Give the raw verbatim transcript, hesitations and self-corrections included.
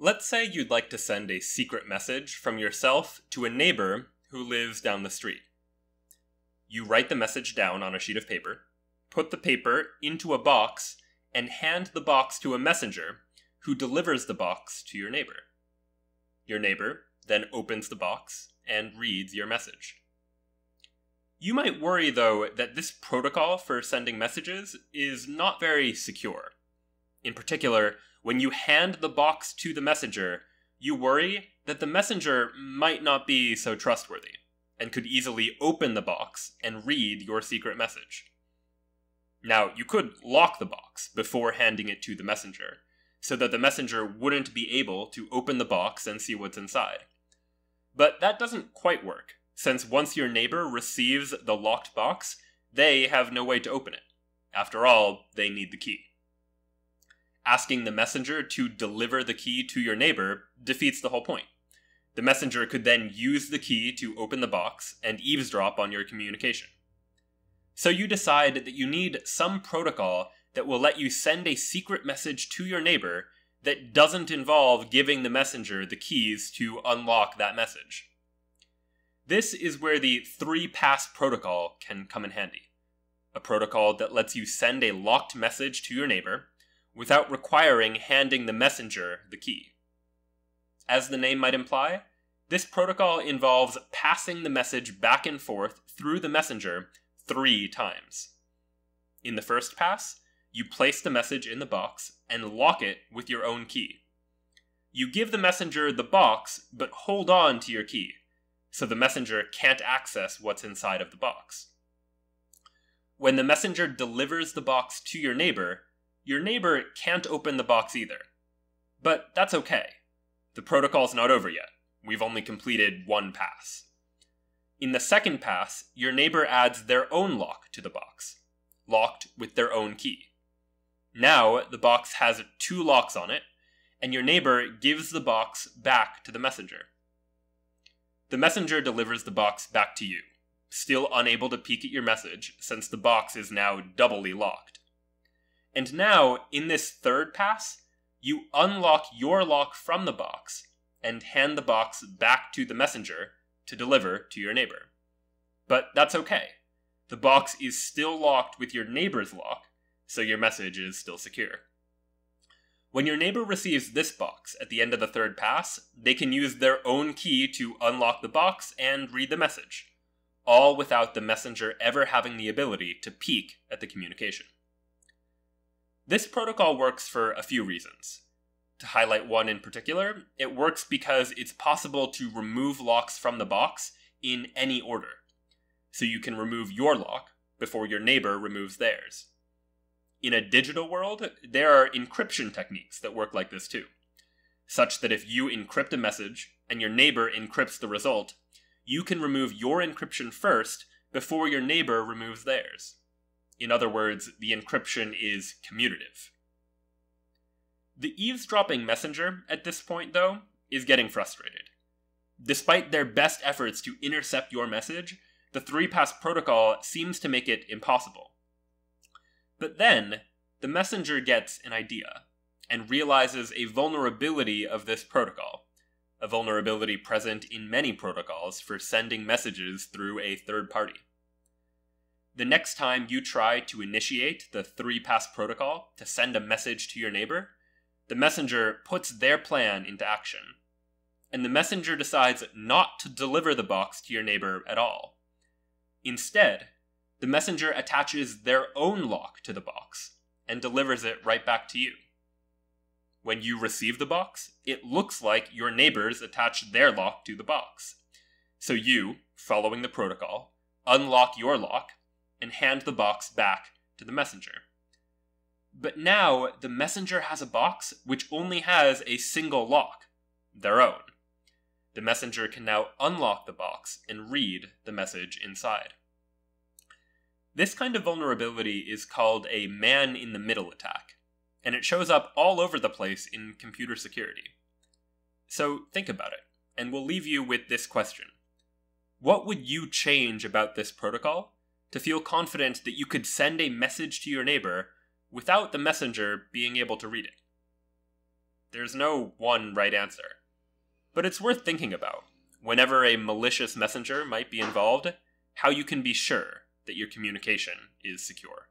Let's say you'd like to send a secret message from yourself to a neighbor who lives down the street. You write the message down on a sheet of paper, put the paper into a box, and hand the box to a messenger who delivers the box to your neighbor. Your neighbor then opens the box and reads your message. You might worry, though, that this protocol for sending messages is not very secure. In particular, when you hand the box to the messenger, you worry that the messenger might not be so trustworthy and could easily open the box and read your secret message. Now, you could lock the box before handing it to the messenger, so that the messenger wouldn't be able to open the box and see what's inside. But that doesn't quite work, since once your neighbor receives the locked box, they have no way to open it. After all, they need the key. Asking the messenger to deliver the key to your neighbor defeats the whole point. The messenger could then use the key to open the box and eavesdrop on your communication. So you decide that you need some protocol that will let you send a secret message to your neighbor that doesn't involve giving the messenger the keys to unlock that message. This is where the three-pass protocol can come in handy. A protocol that lets you send a locked message to your neighbor without requiring handing the messenger the key. As the name might imply, this protocol involves passing the message back and forth through the messenger three times. In the first pass, you place the message in the box and lock it with your own key. You give the messenger the box, but hold on to your key, so the messenger can't access what's inside of the box. When the messenger delivers the box to your neighbor, your neighbor can't open the box either. But that's okay. The protocol's not over yet. We've only completed one pass. In the second pass, your neighbor adds their own lock to the box, locked with their own key. Now, the box has two locks on it, and your neighbor gives the box back to the messenger. The messenger delivers the box back to you, still unable to peek at your message since the box is now doubly locked. And now, in this third pass, you unlock your lock from the box and hand the box back to the messenger to deliver to your neighbor. But that's okay. The box is still locked with your neighbor's lock, so your message is still secure. When your neighbor receives this box at the end of the third pass, they can use their own key to unlock the box and read the message, all without the messenger ever having the ability to peek at the communication. This protocol works for a few reasons. To highlight one in particular, it works because it's possible to remove locks from the box in any order, so you can remove your lock before your neighbor removes theirs. In a digital world, there are encryption techniques that work like this too, such that if you encrypt a message and your neighbor encrypts the result, you can remove your encryption first before your neighbor removes theirs. In other words, the encryption is commutative. The eavesdropping messenger, at this point though, is getting frustrated. Despite their best efforts to intercept your message, the three-pass protocol seems to make it impossible. But then, the messenger gets an idea, and realizes a vulnerability of this protocol, a vulnerability present in many protocols for sending messages through a third party. The next time you try to initiate the three-pass protocol to send a message to your neighbor, the messenger puts their plan into action, and the messenger decides not to deliver the box to your neighbor at all. Instead, the messenger attaches their own lock to the box and delivers it right back to you. When you receive the box, it looks like your neighbors attach their lock to the box. So you, following the protocol, unlock your lock and hand the box back to the messenger. But now the messenger has a box which only has a single lock, their own. The messenger can now unlock the box and read the message inside. This kind of vulnerability is called a man-in-the-middle attack, and it shows up all over the place in computer security. So think about it, and we'll leave you with this question. What would you change about this protocol to feel confident that you could send a message to your neighbor without the messenger being able to read it? There's no one right answer. But it's worth thinking about, whenever a malicious messenger might be involved, how you can be sure that your communication is secure.